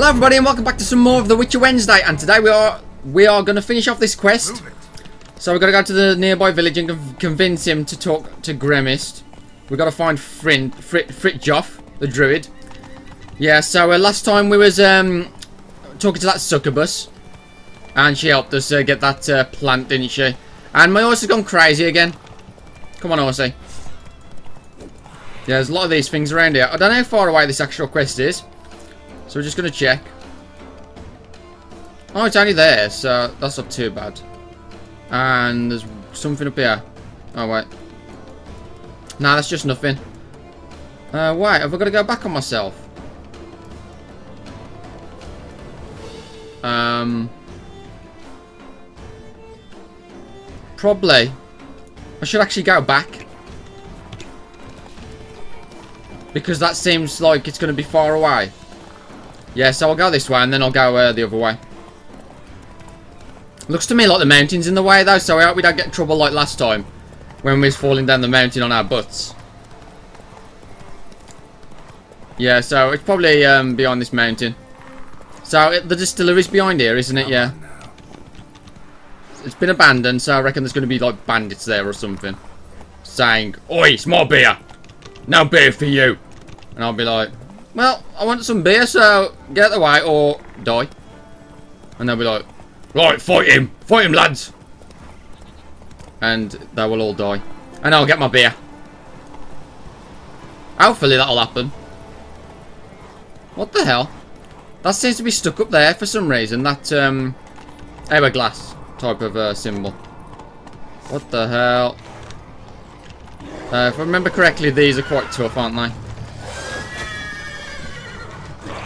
Hello everybody and welcome back to some more of The Witcher Wednesday, and today we are going to finish off this quest. So we've got to go to the nearby village and convince him to talk to Grimmist. We've got to find Fritjof, the druid. Yeah, so last time we was talking to that succubus, and she helped us get that plant, didn't she? And my horse has gone crazy again. Come on, horsey. Yeah, there's a lot of these things around here. I don't know how far away this actual quest is, so we're just going to check. Oh, it's only there, so that's not too bad. And there's something up here. Oh, wait. Nah, that's just nothing. Wait, have I got to go back on myself? Probably. I should actually go back, because that seems like it's going to be far away. Yeah, so I'll go this way and then I'll go the other way. Looks to me like the mountain's in the way though, so I hope we don't get in trouble like last time when we was falling down the mountain on our butts. Yeah, so it's probably behind this mountain. So the distillery's behind here, isn't it? Yeah. It's been abandoned, so I reckon there's going to be like bandits there or something saying, "Oi, it's my beer! No beer for you!" And I'll be like, "Well, I want some beer, so get out the way or die." And they'll be like, "Right, fight him, lads!" And they will all die. And I'll get my beer. Hopefully that'll happen. What the hell? That seems to be stuck up there for some reason. That hourglass type of symbol. What the hell? If I remember correctly, these are quite tough, aren't they?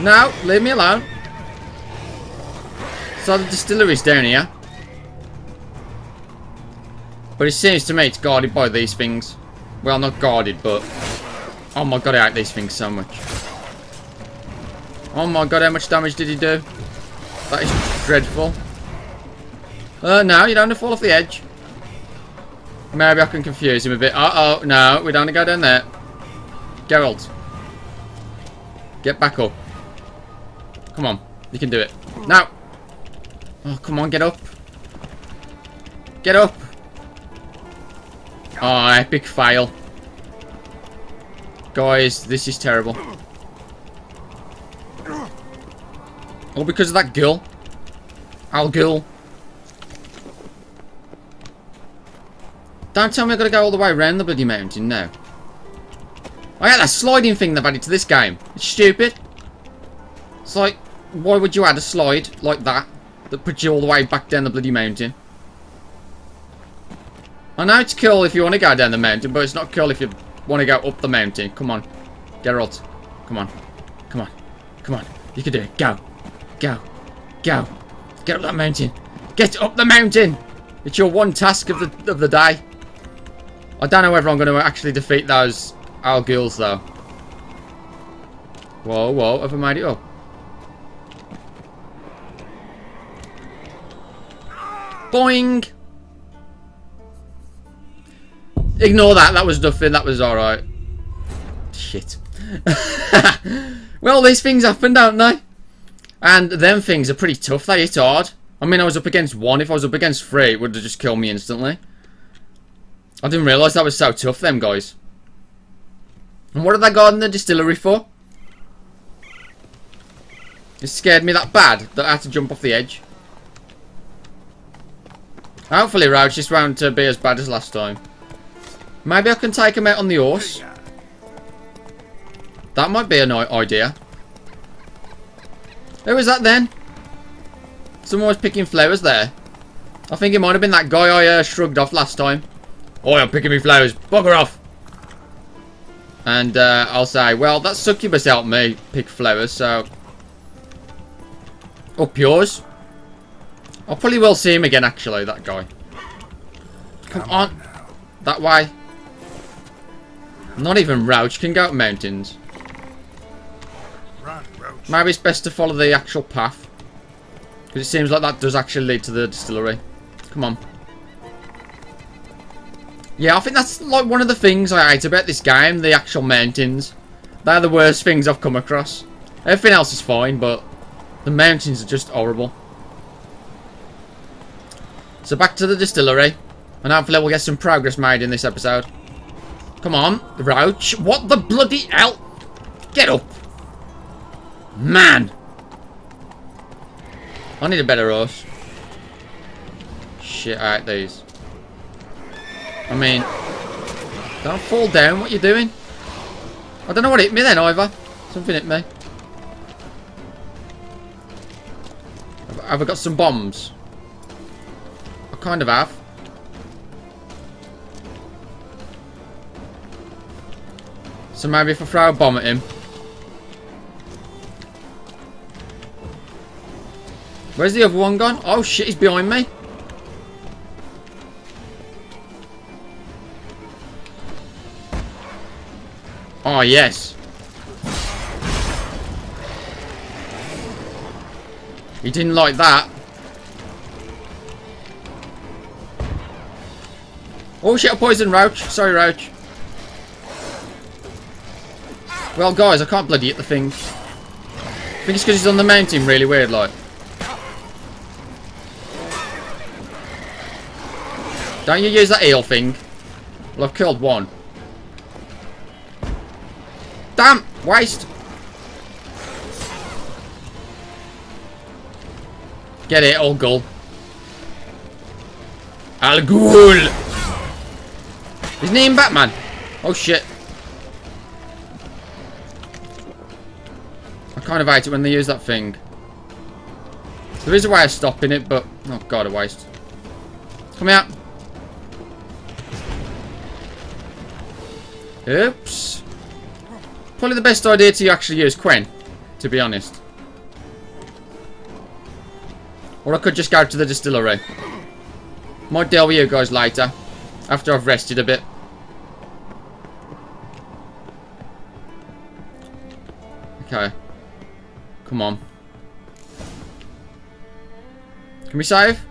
No, leave me alone. So the distillery's down here, but it seems to me it's guarded by these things. Well, not guarded, but oh my god, I hate these things so much. Oh my god, how much damage did he do? That is dreadful. No, you don't want to fall off the edge. Maybe I can confuse him a bit. Uh-oh, no, we don't want to go down there. Geralt, get back up. Come on, you can do it. No! Oh, come on, get up. Get up! Oh, epic fail. Guys, this is terrible. All because of that girl. Al Ghul. Don't tell me I've got to go all the way around the bloody mountain, no. I had that sliding thing they've added to this game. It's stupid. It's like, why would you add a slide like that that puts you all the way back down the bloody mountain? I know it's cool if you want to go down the mountain, but it's not cool if you want to go up the mountain. Come on, Geralt. Come on. Come on. Come on. You can do it. Go. Go. Go. Get up that mountain. Get up the mountain! It's your one task of the day. I don't know whether I'm going to actually defeat those Al Ghul though. Whoa, whoa. Have I made it up? Boing! Ignore that. That was nothing. That was alright. Shit. Well, these things happen, don't they? And them things are pretty tough. They hit hard. I mean, I was up against one. If I was up against three, it would have just killed me instantly. I didn't realise that was so tough, them guys. And what have they got in the distillery for? It scared me that bad that I had to jump off the edge. Hopefully, Roach, this won't be as bad as last time. Maybe I can take him out on the horse. That might be an idea. Who was that then? Someone was picking flowers there. I think it might have been that guy I shrugged off last time. "Oi, I'm picking me flowers. Bugger off." And I'll say, "Well, that succubus helped me pick flowers, so... up yours." I probably will see him again, actually, that guy. Come on. That way. Not even Roach can go up mountains. Maybe it's best to follow the actual path, because it seems like that does actually lead to the distillery. Come on. Yeah, I think that's like one of the things I hate about this game, the actual mountains. They're the worst things I've come across. Everything else is fine, but The mountains are just horrible. So back to the distillery. And hopefully we'll get some progress made in this episode. Come on, Roach. What the bloody hell? Get up. Man. I need a better horse. Shit, I hate these. I mean, don't fall down. What are you doing? I don't know what hit me then either. Something hit me. Have I got some bombs? I kind of have. So maybe if I throw a bomb at him. Where's the other one gone? Oh shit, he's behind me. Oh yes. He didn't like that. Oh shit, I poisoned Roach. Sorry, Roach. Well guys, I can't bloody hit the thing. I think it's because he's on the mountain really weird like. Don't you use that eel thing? Well, I've killed one. Damn! Waste! Get it, Al Ghul. Al Ghul! Isn't he in Batman? Oh shit. I kind of hate it when they use that thing. There is a way of stopping it, but... Oh god, a waste. Come here. Oops. Probably the best idea to actually use Quen, to be honest. Or I could just go to the distillery. Might deal with you guys later, after I've rested a bit. Okay. Come on. Can we save?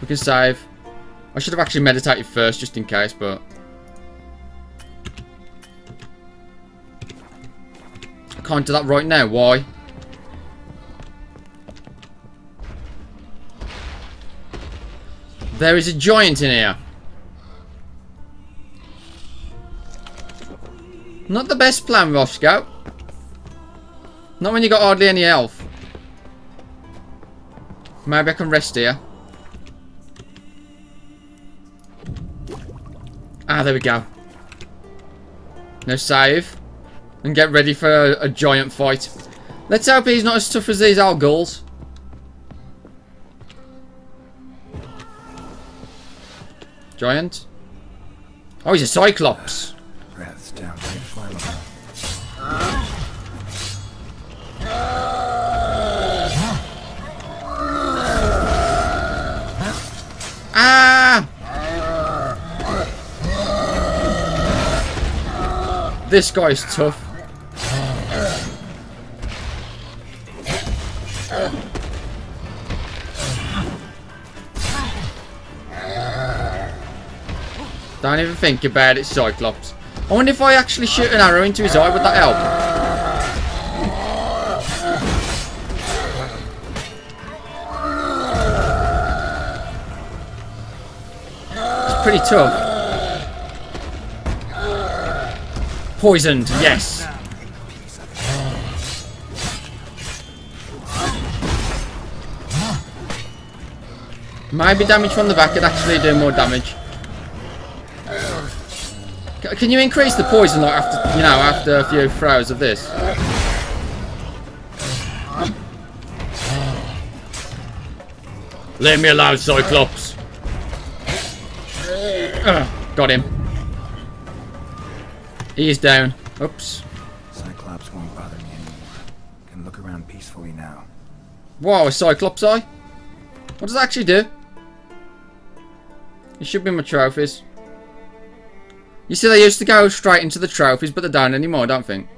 We can save. I should have actually meditated first, just in case, but... Can't do that right now. Why? There is a giant in here. Not the best plan, Roscoe. Not when you got hardly any health. Maybe I can rest here. Ah, there we go. No save. And get ready for a giant fight. Let's hope he's not as tough as these Al Ghuls. Giant. Oh, he's a Cyclops. Rats down here, ah! This guy's tough. Don't even think about it, Cyclops. I wonder if I actually shoot an arrow into his eye, would that help? It's pretty tough. Poisoned, yes. Maybe damage from the back could actually do more damage. Can you increase the poison like after, you know, after a few throws of this? Leave me alone, Cyclops. Got him. He is down. Oops. Cyclops won't bother me anymore. Can look around peacefully now. Wow, a Cyclops eye? What does that actually do? It should be my trophies. You see, they used to go straight into the trophies, but they don't anymore, I don't think.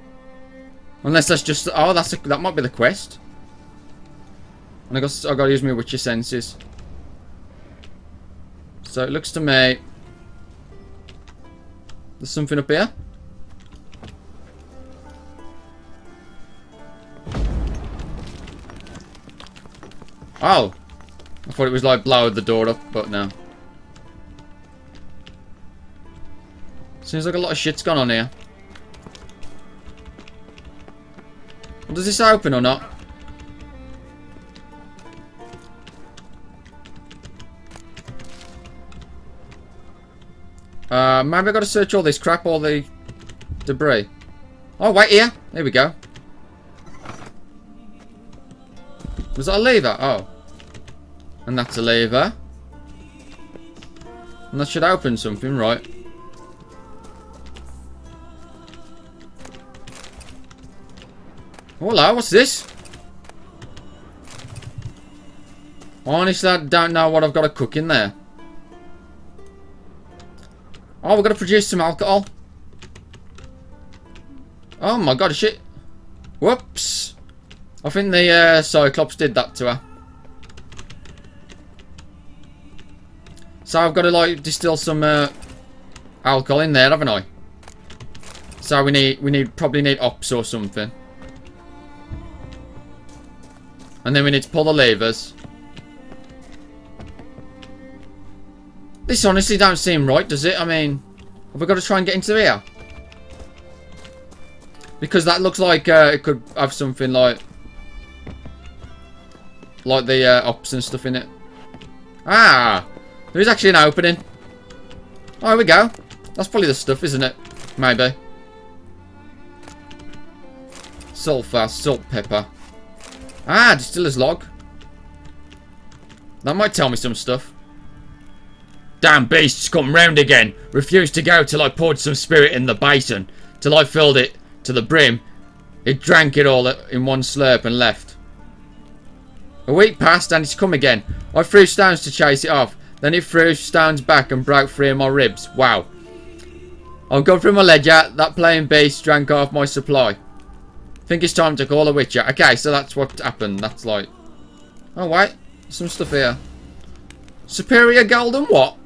Unless that's just... Oh, that might be the quest. And I got to use my Witcher senses. So it looks to me... There's something up here. Oh! I thought it was like blowing the door up, but no. Seems like a lot of shit's gone on here. Well, does this open or not? Maybe I gotta search all this crap, all the debris. Oh, wait here. There we go. Was that a lever? Oh. And that's a lever. And that should open something, right? Hello, what's this? Honestly, I don't know what I've got to cook in there. Oh, we're going to produce some alcohol. Oh my god, shit. Whoops. I think the Cyclops did that to her. So I've got to like distill some alcohol in there, haven't I? So we probably need ops or something. And then we need to pull the levers. This honestly don't seem right, does it? I mean, have we got to try and get into here? Because that looks like it could have something like the ops and stuff in it. Ah! There is actually an opening. Oh, here we go. That's probably the stuff, isn't it? Maybe. Sulfur, salt, pepper. Ah, distiller's log. That might tell me some stuff. Damn beasts come round again. Refused to go till I poured some spirit in the basin. Till I filled it to the brim. It drank it all in one slurp and left. A week passed and it's come again. I threw stones to chase it off. Then it threw stones back and broke free of my ribs. Wow. I've gone through my ledger. That playing beast drank off my supply. Think it's time to call the Witcher. Okay, so that's what happened. That's like... Oh, wait. Some stuff here. Superior gold and what?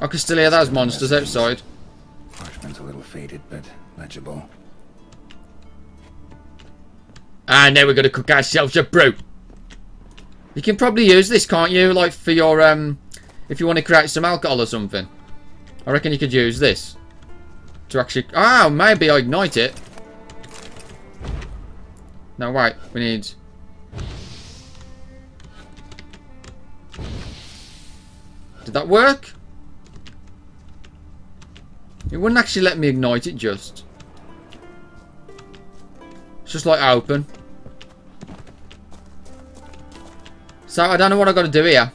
I can still hear those monsters outside. Parchment's a little faded, but legible. And now we're going to cook ourselves a brew. You can probably use this, can't you? Like for your, if you want to create some alcohol or something. I reckon you could use this. To actually, oh, maybe I ignite it. No, wait, we need. Did that work? It wouldn't actually let me ignite it, just. It's just like open. So I don't know what I got to do here.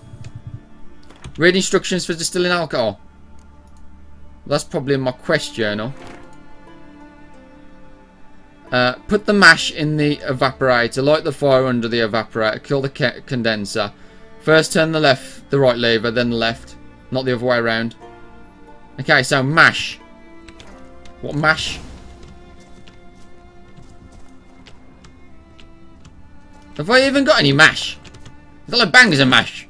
Read instructions for distilling alcohol. That's probably in my quest journal. Put the mash in the evaporator. Light the fire under the evaporator. Kill the condenser. First turn the right lever, then the left. Not the other way around. Okay, so mash. What mash? Have I even got any mash? Is that like bangers and mash?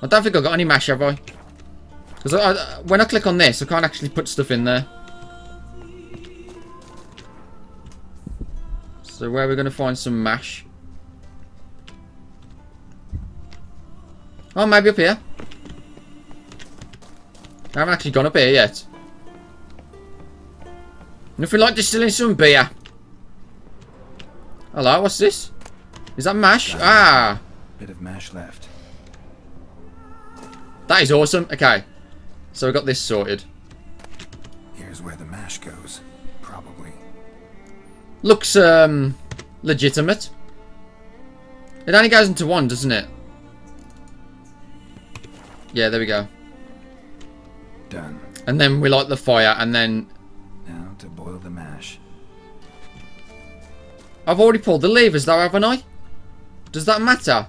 I don't think I've got any mash, have I? Because when I click on this, I can't actually put stuff in there. So where are we going to find some mash? Oh, maybe up here. I haven't actually gone up here yet. Nothing like distilling some beer. Hello, what's this? Is that mash? Ah! Bit of mash left. That is awesome. Okay. So we got this sorted. Here's where the mash goes, probably. Looks legitimate. It only goes into one, doesn't it? Yeah, there we go. Done. And then we light the fire, and then now to boil the mash. I've already pulled the levers, though, haven't I? Does that matter?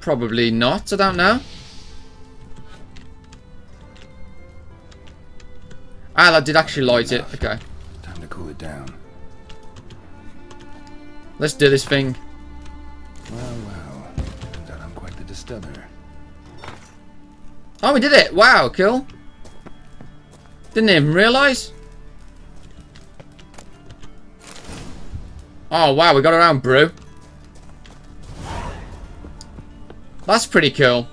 Probably not. I don't know. Ah, that did actually light it. Okay. Time to cool it down. Let's do this thing. Well, well. Turns out I'm quite the distiller. Oh, we did it! Wow, cool. Didn't even realise. Oh, wow, we got around, bro. That's pretty cool.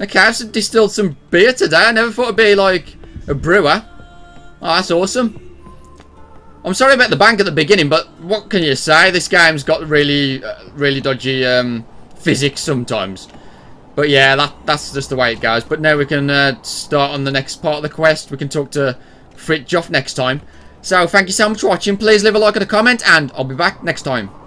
Okay, I've distilled some beer today. I never thought I'd be, like, a brewer. Oh, that's awesome. I'm sorry about the bank at the beginning, but what can you say? This game's got really, really dodgy physics sometimes. But yeah, that's just the way it goes. But now we can start on the next part of the quest. We can talk to Fritjof next time. So, thank you so much for watching. Please leave a like and a comment, and I'll be back next time.